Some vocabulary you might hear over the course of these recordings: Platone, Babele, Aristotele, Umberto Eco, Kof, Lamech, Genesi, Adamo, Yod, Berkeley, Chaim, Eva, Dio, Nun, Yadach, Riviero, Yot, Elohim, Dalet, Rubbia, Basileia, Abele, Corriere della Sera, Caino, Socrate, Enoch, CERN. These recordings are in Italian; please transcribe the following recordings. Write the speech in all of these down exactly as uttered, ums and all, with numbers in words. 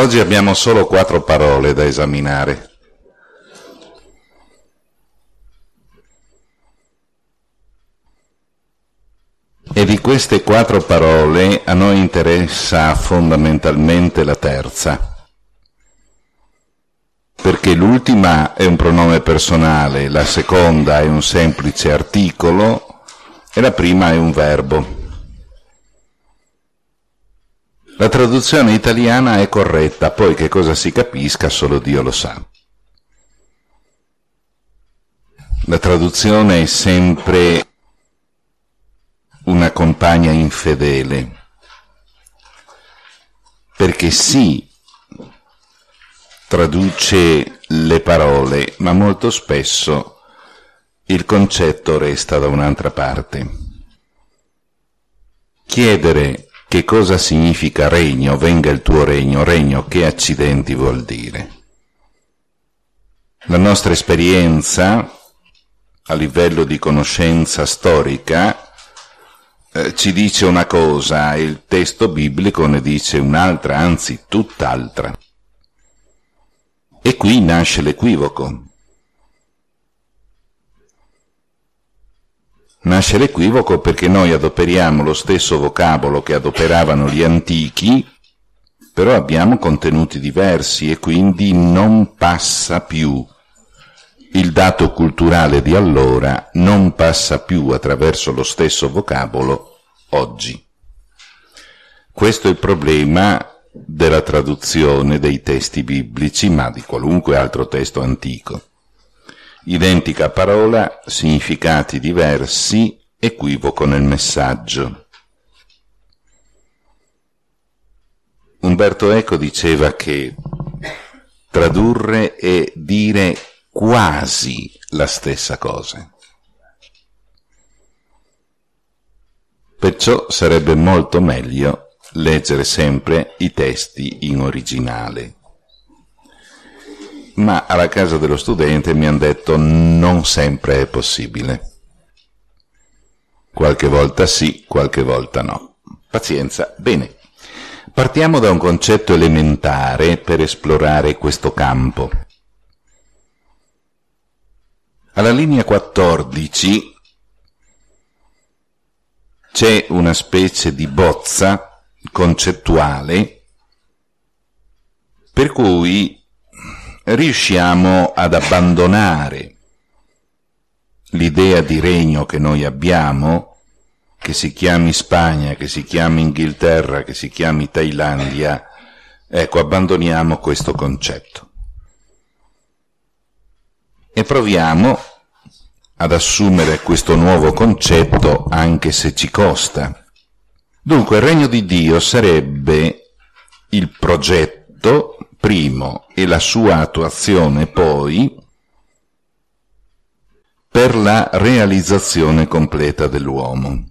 Oggi abbiamo solo quattro parole da esaminare. E di queste quattro parole a noi interessa fondamentalmente la terza, perché l'ultima è un pronome personale, la seconda è un semplice articolo e la prima è un verbo. La traduzione italiana è corretta, poi che cosa si capisca solo Dio lo sa. La traduzione è sempre una compagna infedele, perché sì, traduce le parole, ma molto spesso il concetto resta da un'altra parte. Chiedere che cosa significa regno, venga il tuo regno, regno che accidenti vuol dire? La nostra esperienza, a livello di conoscenza storica, ci dice una cosa e il testo biblico ne dice un'altra, anzi tutt'altra. E qui nasce l'equivoco. Nasce l'equivoco perché noi adoperiamo lo stesso vocabolo che adoperavano gli antichi, però abbiamo contenuti diversi e quindi non passa più. Il dato culturale di allora non passa più attraverso lo stesso vocabolo oggi. Questo è il problema della traduzione dei testi biblici, ma di qualunque altro testo antico. Identica parola, significati diversi, equivoco nel messaggio. Umberto Eco diceva che tradurre è dire quasi la stessa cosa. Perciò sarebbe molto meglio leggere sempre i testi in originale. Ma alla casa dello studente mi hanno detto non sempre è possibile. Qualche volta sì, qualche volta no. Pazienza. Bene. Partiamo da un concetto elementare per esplorare questo campo. Alla linea quattordici c'è una specie di bozza concettuale per cui riusciamo ad abbandonare l'idea di regno che noi abbiamo, che si chiami Spagna, che si chiami Inghilterra, che si chiami Thailandia. Ecco, abbandoniamo questo concetto. E proviamo ad assumere questo nuovo concetto anche se ci costa. Dunque il regno di Dio sarebbe il progetto primo e la sua attuazione poi per la realizzazione completa dell'uomo.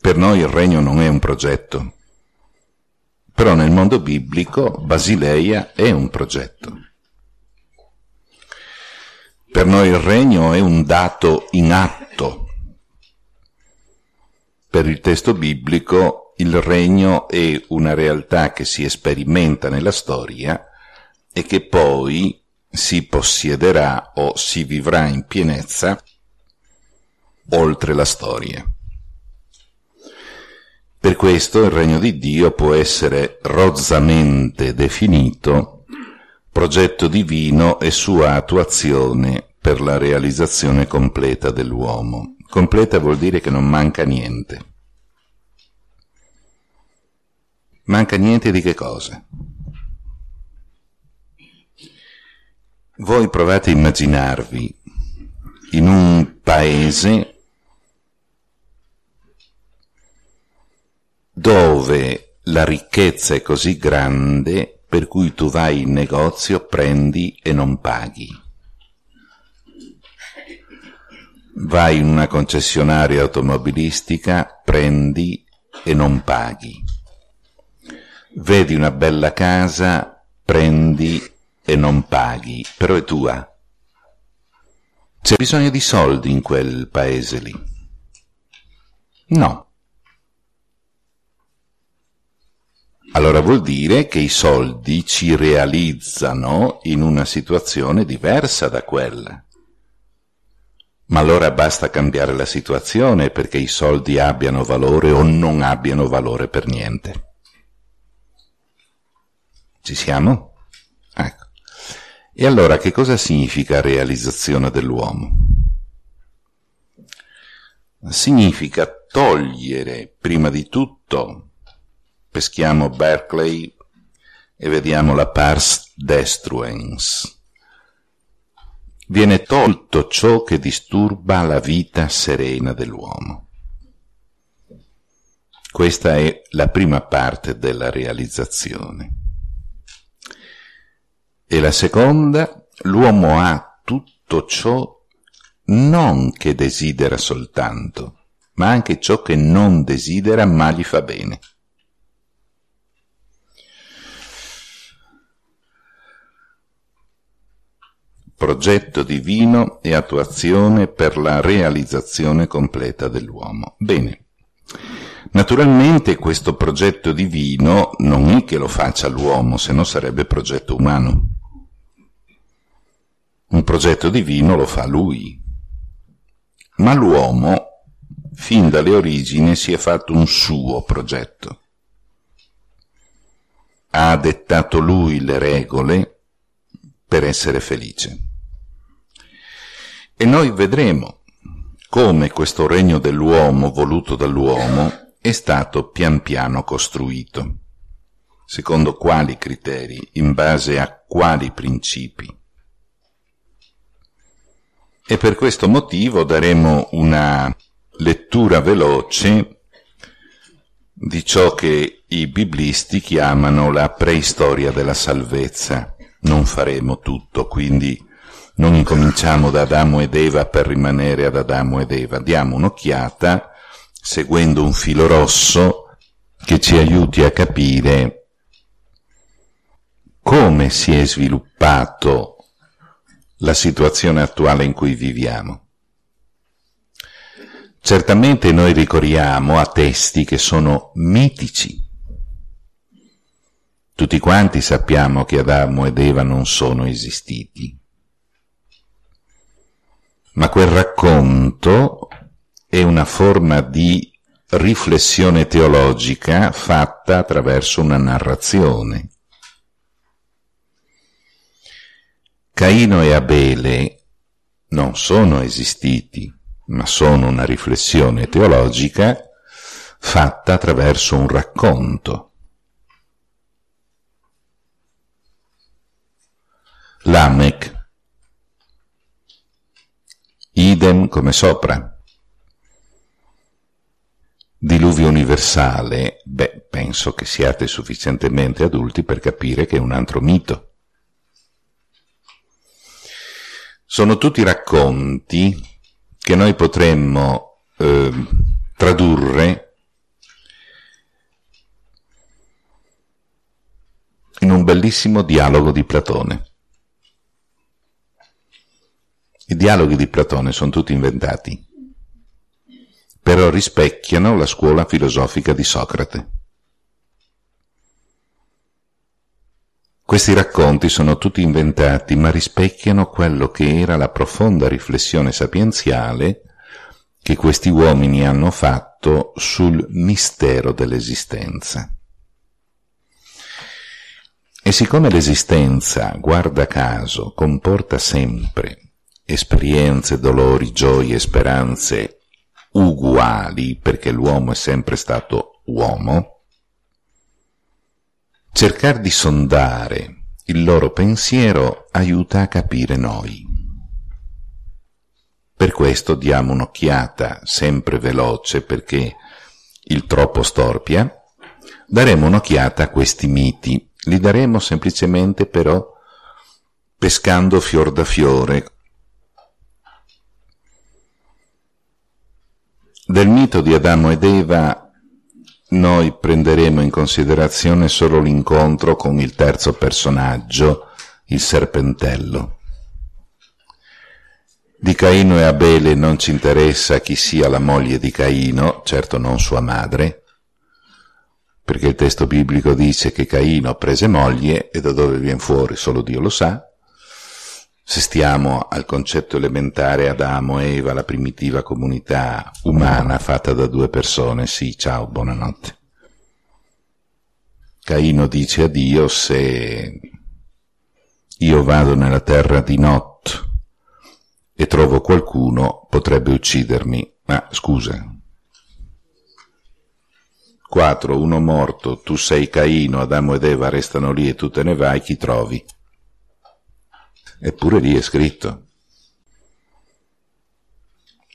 Per noi il regno non è un progetto. Però nel mondo biblico Basileia è un progetto. Per noi il regno è un dato in atto. Per il testo biblico il regno è una realtà che si sperimenta nella storia e che poi si possiederà o si vivrà in pienezza oltre la storia. Per questo il regno di Dio può essere rozzamente definito progetto divino e sua attuazione per la realizzazione completa dell'uomo. Completa vuol dire che non manca niente. Manca niente di che cosa? Voi provate a immaginarvi in un paese dove la ricchezza è così grande per cui tu vai in negozio, prendi e non paghi. Vai in una concessionaria automobilistica, prendi e non paghi. Vedi una bella casa, prendi e non paghi, però è tua. C'è bisogno di soldi in quel paese lì? No. allora vuol dire che i soldi ci realizzano in una situazione diversa da quella. Ma allora basta cambiare la situazione perché i soldi abbiano valore o non abbiano valore per niente. Ci siamo? Ecco. E allora che cosa significa realizzazione dell'uomo? Significa togliere, prima di tutto, peschiamo Berkeley e vediamo la pars destruens. Viene tolto ciò che disturba la vita serena dell'uomo. Questa è la prima parte della realizzazione. E la seconda, l'uomo ha tutto ciò non che desidera soltanto, ma anche ciò che non desidera ma gli fa bene. Progetto divino e attuazione per la realizzazione completa dell'uomo. Bene, naturalmente questo progetto divino non è che lo faccia l'uomo, se no sarebbe progetto umano. Un progetto divino lo fa lui, ma l'uomo, fin dalle origini, si è fatto un suo progetto. Ha dettato lui le regole per essere felice. E noi vedremo come questo regno dell'uomo, voluto dall'uomo, è stato pian piano costruito, secondo quali criteri, in base a quali principi. E per questo motivo daremo una lettura veloce di ciò che i biblisti chiamano la preistoria della salvezza. Non faremo tutto, quindi non incominciamo da Adamo ed Eva per rimanere ad Adamo ed Eva. Diamo un'occhiata, seguendo un filo rosso, che ci aiuti a capire come si è sviluppato la situazione attuale in cui viviamo. Certamente noi ricorriamo a testi che sono mitici. Tutti quanti sappiamo che Adamo ed Eva non sono esistiti. Ma quel racconto è una forma di riflessione teologica fatta attraverso una narrazione. Caino e Abele non sono esistiti, ma sono una riflessione teologica fatta attraverso un racconto. Lamech, idem come sopra. Diluvio universale, beh, penso che siate sufficientemente adulti per capire che è un altro mito. Sono tutti racconti che noi potremmo eh, tradurre in un bellissimo dialogo di Platone. I dialoghi di Platone sono tutti inventati, però rispecchiano la scuola filosofica di Socrate. Questi racconti sono tutti inventati, ma rispecchiano quello che era la profonda riflessione sapienziale che questi uomini hanno fatto sul mistero dell'esistenza. E siccome l'esistenza, guarda caso, comporta sempre esperienze, dolori, gioie, speranze uguali, perché l'uomo è sempre stato uomo, cercare di sondare il loro pensiero aiuta a capire noi. Per questo diamo un'occhiata sempre veloce, perché il troppo storpia, daremo un'occhiata a questi miti, li daremo semplicemente però pescando fior da fiore. Del mito di Adamo ed Eva noi prenderemo in considerazione solo l'incontro con il terzo personaggio, il serpentello. Di Caino e Abele non ci interessa chi sia la moglie di Caino, certo non sua madre, perché il testo biblico dice che Caino prese moglie e da dove viene fuori solo Dio lo sa. Se stiamo al concetto elementare Adamo, Eva, la primitiva comunità umana fatta da due persone, sì, ciao, buonanotte. Caino dice a Dio: se io vado nella terra di Not e trovo qualcuno, potrebbe uccidermi. Ma scusa. quattro Uno morto, tu sei Caino, Adamo ed Eva restano lì e tu te ne vai, chi trovi? Eppure lì è scritto.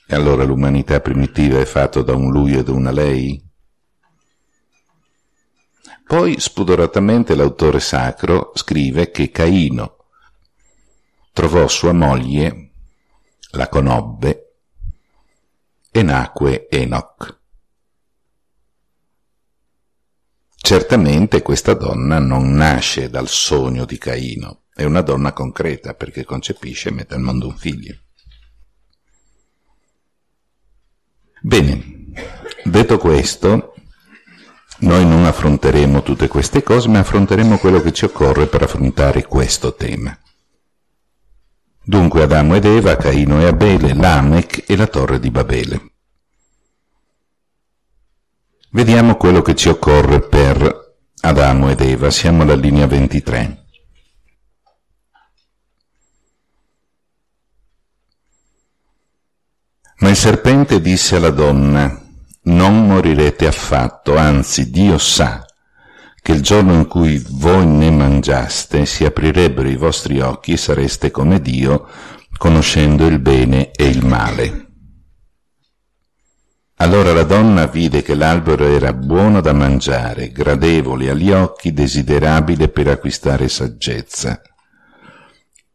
E allora l'umanità primitiva è fatta da un lui e da una lei? Poi spudoratamente l'autore sacro scrive che Caino trovò sua moglie, la conobbe e nacque Enoch. Certamente questa donna non nasce dal sogno di Caino, è una donna concreta perché concepisce e mette al mondo un figlio. Bene, detto questo, noi non affronteremo tutte queste cose, ma affronteremo quello che ci occorre per affrontare questo tema. Dunque Adamo ed Eva, Caino e Abele, Lamech e la torre di Babele. Vediamo quello che ci occorre per Adamo ed Eva. Siamo alla linea ventitré. Ma il serpente disse alla donna: non morirete affatto, anzi Dio sa che il giorno in cui voi ne mangiaste si aprirebbero i vostri occhi e sareste come Dio, conoscendo il bene e il male. Allora la donna vide che l'albero era buono da mangiare, gradevole agli occhi, desiderabile per acquistare saggezza.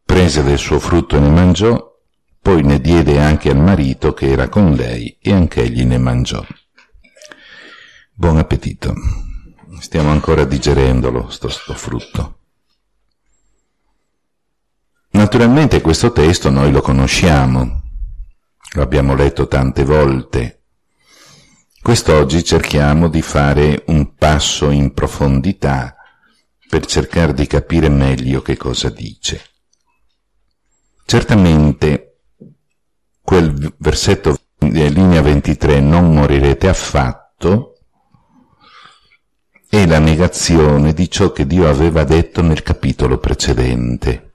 Prese del suo frutto e ne mangiò, poi ne diede anche al marito che era con lei e anch'egli ne mangiò. Buon appetito. Stiamo ancora digerendolo, sto, sto frutto. Naturalmente questo testo noi lo conosciamo, lo abbiamo letto tante volte. Quest'oggi cerchiamo di fare un passo in profondità per cercare di capire meglio che cosa dice. Certamente quel versetto, linea ventitré, non morirete affatto, è la negazione di ciò che Dio aveva detto nel capitolo precedente.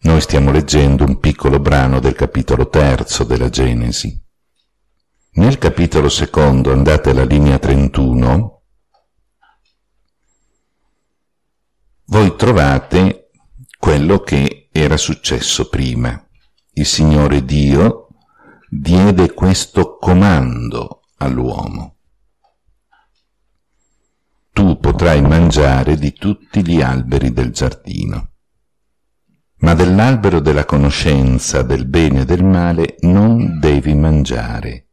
Noi stiamo leggendo un piccolo brano del capitolo terzo della Genesi. Nel capitolo secondo, andate alla linea trentuno, voi trovate quello che era successo prima. Il Signore Dio diede questo comando all'uomo: tu potrai mangiare di tutti gli alberi del giardino, ma dell'albero della conoscenza del bene e del male non devi mangiare,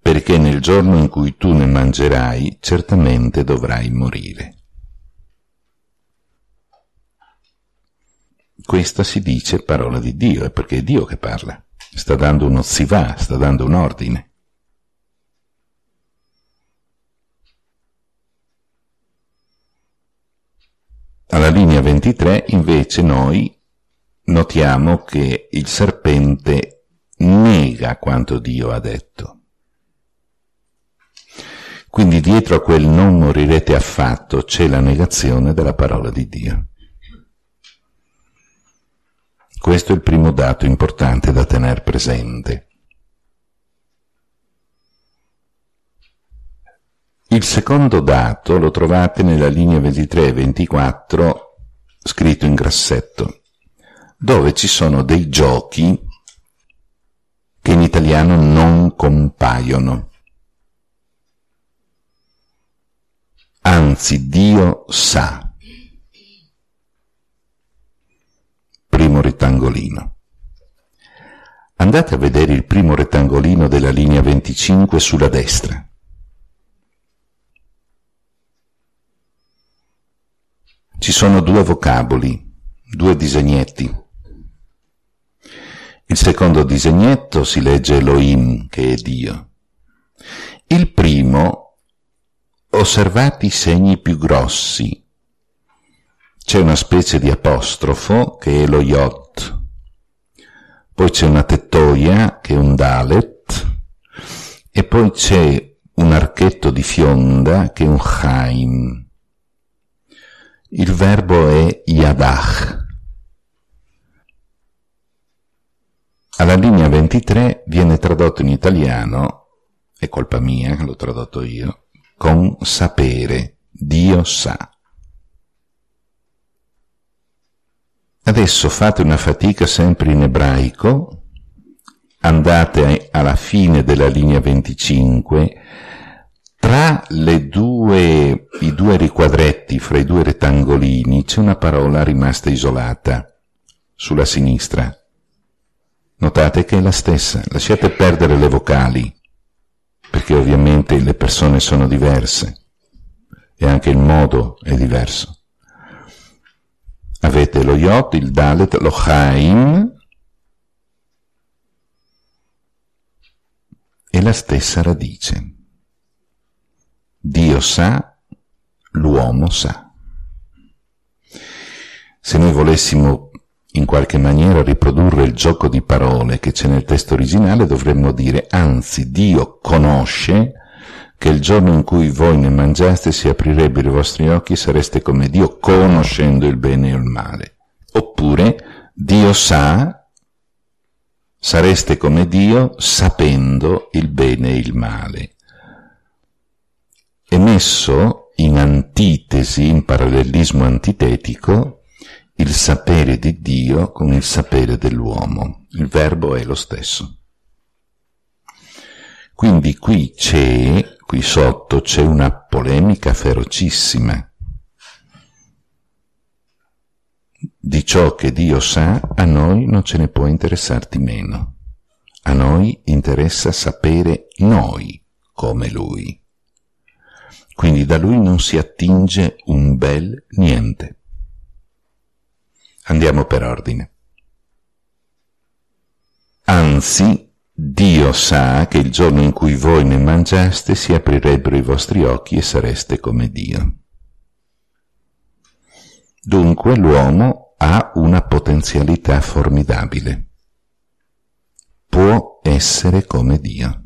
perché nel giorno in cui tu ne mangerai, certamente dovrai morire. Questa si dice parola di Dio, è perché è Dio che parla. Sta dando uno zivà, sta dando un ordine. Alla linea ventitré, invece, noi notiamo che il serpente nega quanto Dio ha detto. Quindi dietro a quel non morirete affatto c'è la negazione della parola di Dio. Questo è il primo dato importante da tenere presente. Il secondo dato lo trovate nella linea ventitré e ventiquattro, scritto in grassetto, dove ci sono dei giochi che in italiano non compaiono. Anzi, Dio sa. Primo rettangolino. Andate a vedere il primo rettangolino della linea venticinque sulla destra. Ci sono due vocaboli, due disegnetti. Il secondo disegnetto si legge Elohim, che è Dio. Il primo osservati i segni più grossi. C'è una specie di apostrofo, che è lo Yot, poi c'è una tettoia, che è un Dalet, e poi c'è un archetto di fionda, che è un Chaim. Il verbo è Yadach. Alla linea ventitré viene tradotto in italiano, è colpa mia, l'ho tradotto io, con sapere, Dio sa. Adesso fate una fatica sempre in ebraico, andate alla fine della linea venticinque, tra le due, i due riquadretti, fra i due rettangolini, c'è una parola rimasta isolata, sulla sinistra. Notate che è la stessa, lasciate perdere le vocali, perché ovviamente le persone sono diverse e anche il modo è diverso. Avete lo Yod, il Dalet, lo Chaim, e la stessa radice. Dio sa, l'uomo sa. Se noi volessimo in qualche maniera riprodurre il gioco di parole che c'è nel testo originale, dovremmo dire, anzi, Dio conosce che il giorno in cui voi ne mangiaste si aprirebbero i vostri occhi e sareste come Dio, conoscendo il bene e il male. Oppure, Dio sa, sareste come Dio, sapendo il bene e il male. È messo in antitesi, in parallelismo antitetico, il sapere di Dio con il sapere dell'uomo. Il verbo è lo stesso. Quindi qui c'è, qui sotto, c'è una polemica ferocissima di ciò che Dio sa, a noi non ce ne può interessarti meno. A noi interessa sapere noi come Lui. Quindi da Lui non si attinge un bel niente. Andiamo per ordine. Anzi, Dio sa che il giorno in cui voi ne mangiaste si aprirebbero i vostri occhi e sareste come Dio. Dunque l'uomo ha una potenzialità formidabile. Può essere come Dio.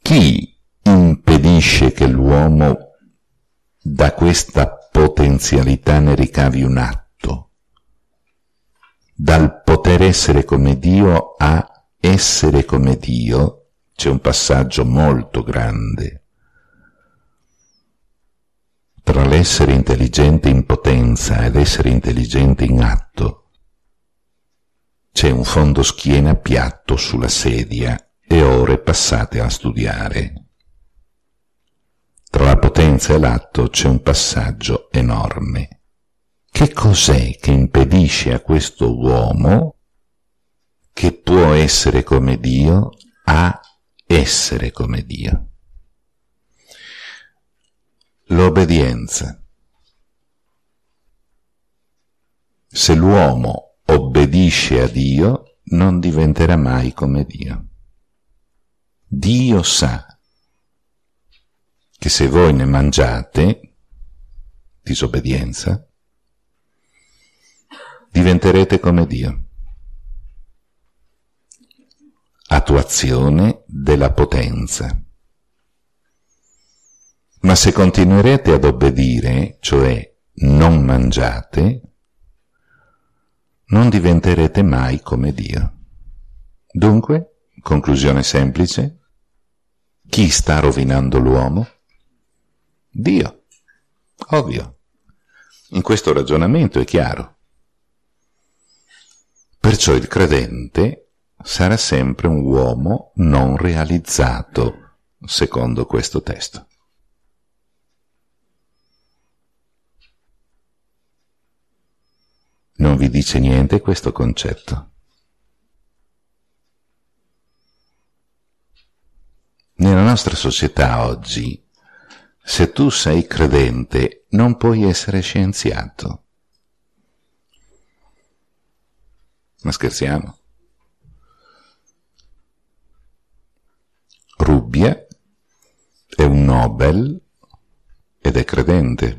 Chi impedisce che l'uomo da questa potenzialità ne ricavi un atto, dal poter essere come Dio a essere come Dio? C'è un passaggio molto grande tra l'essere intelligente in potenza ed essere intelligente in atto. C'è un fondo schiena piatto sulla sedia e ore passate a studiare. Tra la potenza e l'atto c'è un passaggio enorme. Che cos'è che impedisce a questo uomo, che può essere come Dio, a essere come Dio? L'obbedienza. Se l'uomo obbedisce a Dio, non diventerà mai come Dio. Dio sa che se voi ne mangiate, disobbedienza, diventerete come Dio. Attuazione della potenza. Ma se continuerete ad obbedire, cioè non mangiate, non diventerete mai come Dio. Dunque, conclusione semplice, chi sta rovinando l'uomo? Dio, ovvio. In questo ragionamento è chiaro. Perciò il credente sarà sempre un uomo non realizzato, secondo questo testo. Non vi dice niente questo concetto. Nella nostra società oggi, se tu sei credente, non puoi essere scienziato. Ma scherziamo? Rubbia è un Nobel ed è credente.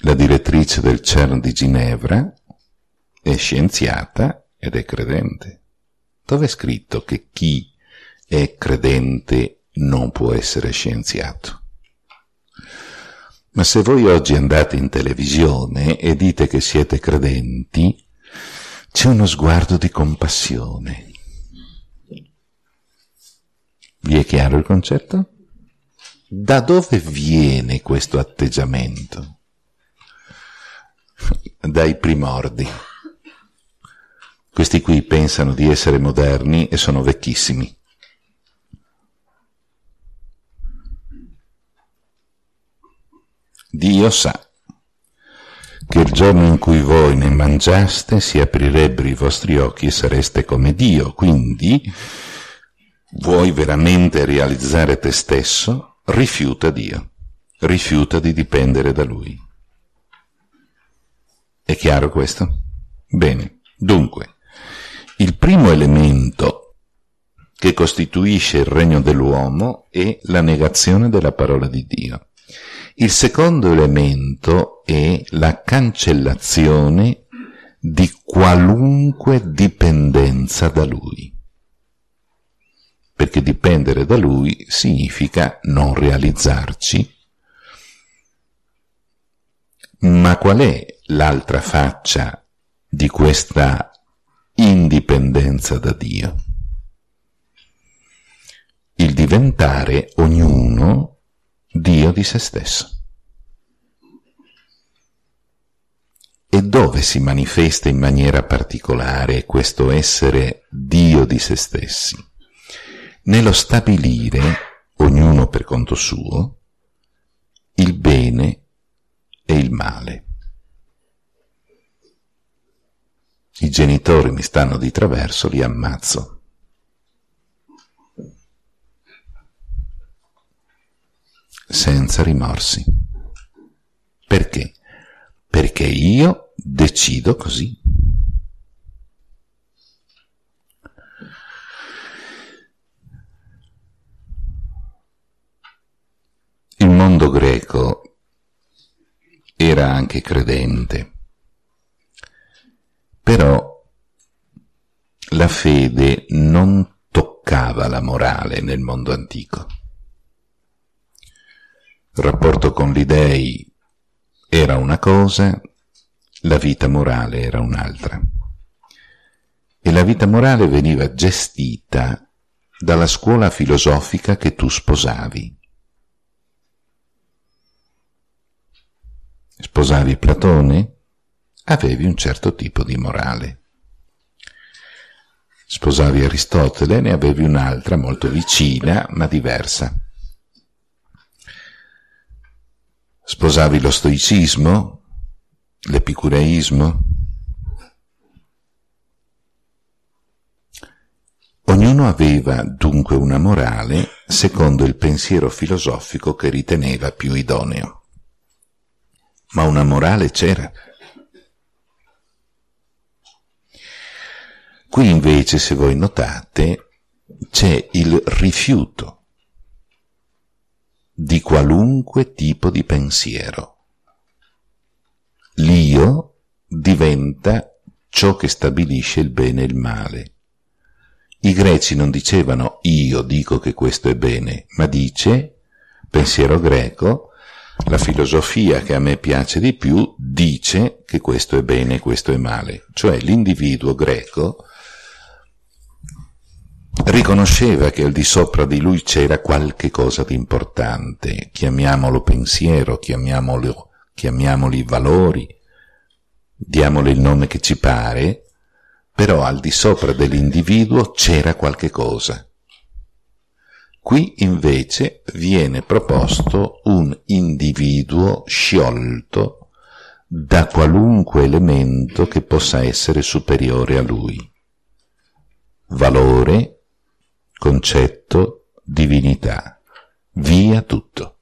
La direttrice del CERN di Ginevra è scienziata ed è credente. Dove è scritto che chi è credente non può essere scienziato? Ma se voi oggi andate in televisione e dite che siete credenti, c'è uno sguardo di compassione. Vi è chiaro il concetto? Da dove viene questo atteggiamento? Dai primordi. Questi qui pensano di essere moderni e sono vecchissimi. Dio sa che il giorno in cui voi ne mangiaste si aprirebbero i vostri occhi e sareste come Dio. Quindi vuoi veramente realizzare te stesso? Rifiuta Dio, rifiuta di dipendere da Lui. È chiaro questo? Bene, dunque, il primo elemento che costituisce il regno dell'uomo è la negazione della parola di Dio. Il secondo elemento è la cancellazione di qualunque dipendenza da Lui, perché dipendere da Lui significa non realizzarci. Ma qual è l'altra faccia di questa indipendenza da Dio? Il diventare ognuno Dio di se stesso. E dove si manifesta in maniera particolare questo essere Dio di se stessi? Nello stabilire, ognuno per conto suo, il bene e il male. I genitori mi stanno di traverso, li ammazzo. Senza rimorsi. Perché? Perché io decido così. Il mondo greco era anche credente, però la fede non toccava la morale nel mondo antico. Il rapporto con gli dei era una cosa, la vita morale era un'altra. E la vita morale veniva gestita dalla scuola filosofica che tu sposavi. Sposavi Platone? Avevi un certo tipo di morale. Sposavi Aristotele? Ne avevi un'altra molto vicina ma diversa. Sposavi lo stoicismo, l'epicureismo? Ognuno aveva dunque una morale secondo il pensiero filosofico che riteneva più idoneo. Ma una morale c'era. Qui invece, se voi notate, c'è il rifiuto di qualunque tipo di pensiero. L'io diventa ciò che stabilisce il bene e il male. I greci non dicevano io dico che questo è bene, ma dice, pensiero greco, la filosofia che a me piace di più dice che questo è bene e questo è male. Cioè l'individuo greco riconosceva che al di sopra di lui c'era qualche cosa di importante, chiamiamolo pensiero, chiamiamolo, chiamiamoli valori, diamole il nome che ci pare, però al di sopra dell'individuo c'era qualche cosa. Qui invece viene proposto un individuo sciolto da qualunque elemento che possa essere superiore a lui. Valore, concetto, divinità, via tutto.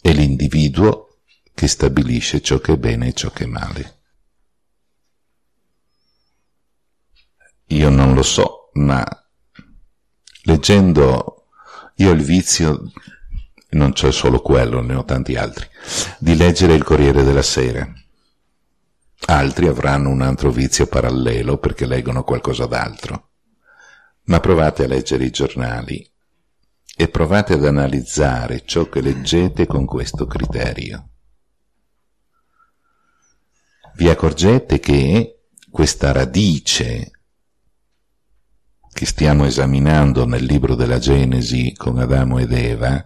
È l'individuo che stabilisce ciò che è bene e ciò che è male. Io non lo so, ma leggendo Io il vizio, non c'è solo quello, ne ho tanti altri, di leggere il Corriere della Sera. Altri avranno un altro vizio parallelo perché leggono qualcosa d'altro. Ma provate a leggere i giornali e provate ad analizzare ciò che leggete con questo criterio. Vi accorgete che questa radice che stiamo esaminando nel libro della Genesi con Adamo ed Eva,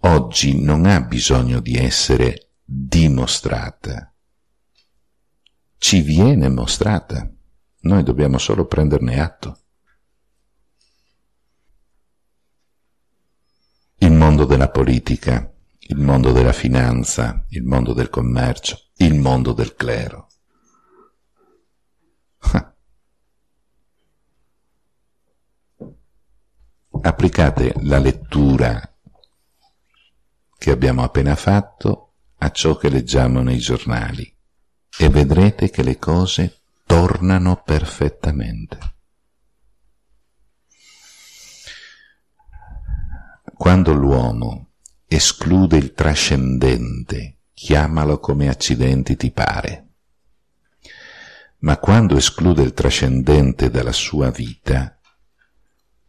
oggi non ha bisogno di essere dimostrata. Ci viene mostrata. Noi dobbiamo solo prenderne atto. Il mondo della politica, il mondo della finanza, il mondo del commercio, il mondo del clero. Applicate la lettura che abbiamo appena fatto a ciò che leggiamo nei giornali e vedrete che le cose tornano perfettamente. Quando l'uomo esclude il trascendente, chiamalo come accidenti ti pare, ma quando esclude il trascendente dalla sua vita,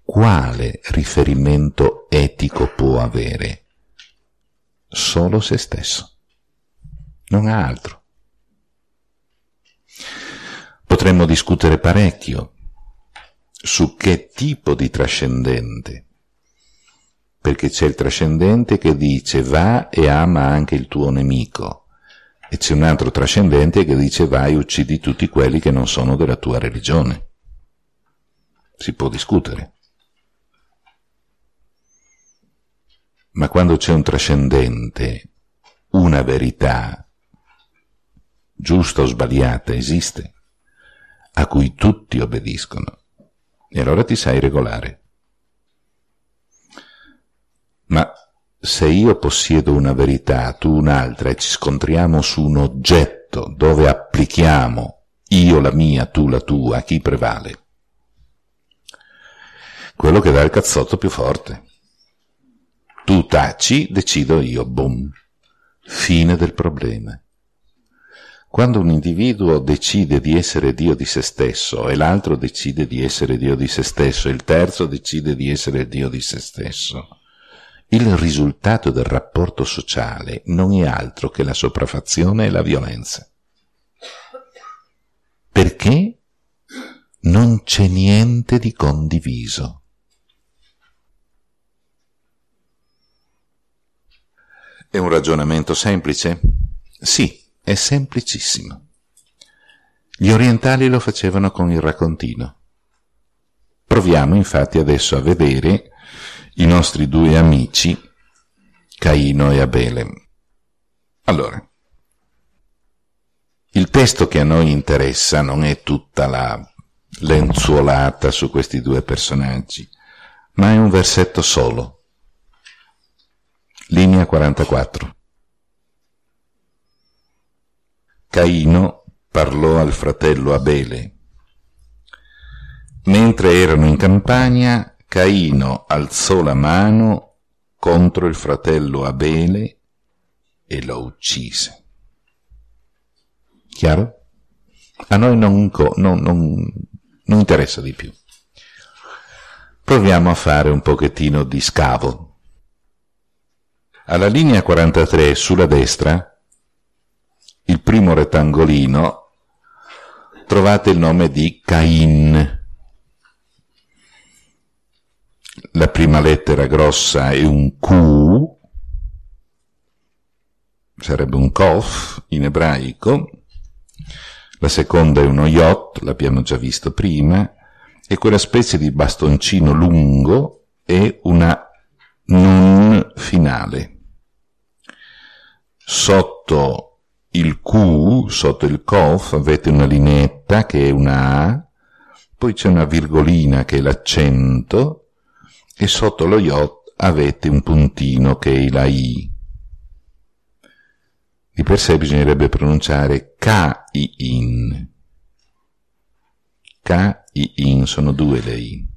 quale riferimento etico può avere? Solo se stesso. Non ha altro. Potremmo discutere parecchio su che tipo di trascendente, perché c'è il trascendente che dice va e ama anche il tuo nemico, e c'è un altro trascendente che dice vai e uccidi tutti quelli che non sono della tua religione. Si può discutere. Ma quando c'è un trascendente, una verità, giusta o sbagliata, esiste, a cui tutti obbediscono, e allora ti sai regolare. Ma se io possiedo una verità, tu un'altra, e ci scontriamo su un oggetto dove applichiamo io la mia, tu la tua, chi prevale? Quello che dà il cazzotto più forte. Tu taci, decido io, boom, fine del problema. Quando un individuo decide di essere Dio di se stesso, e l'altro decide di essere Dio di se stesso, e il terzo decide di essere Dio di se stesso, il risultato del rapporto sociale non è altro che la sopraffazione e la violenza. Perché non c'è niente di condiviso. È un ragionamento semplice? Sì, è semplicissimo. Gli orientali lo facevano con il raccontino. Proviamo infatti adesso a vedere i nostri due amici, Caino e Abele. Allora, il testo che a noi interessa non è tutta la lenzuolata su questi due personaggi, ma è un versetto solo. Linea quarantaquattro. Caino parlò al fratello Abele. Mentre erano in campagna, Caino alzò la mano contro il fratello Abele e lo uccise. Chiaro? A noi non, non, non, non interessa di più. Proviamo a fare un pochettino di scavo. Alla linea quarantatré, sulla destra, il primo rettangolino, trovate il nome di Cain. La prima lettera grossa è un Q, sarebbe un Kof in ebraico, la seconda è uno Yot, l'abbiamo già visto prima, e quella specie di bastoncino lungo è una Nun finale. Sotto il Q, sotto il Kof, avete una lineetta che è una A, poi c'è una virgolina che è l'accento, e sotto lo Yod avete un puntino che è la I. Di per sé bisognerebbe pronunciare K-I-in. K-I-in sono due le I.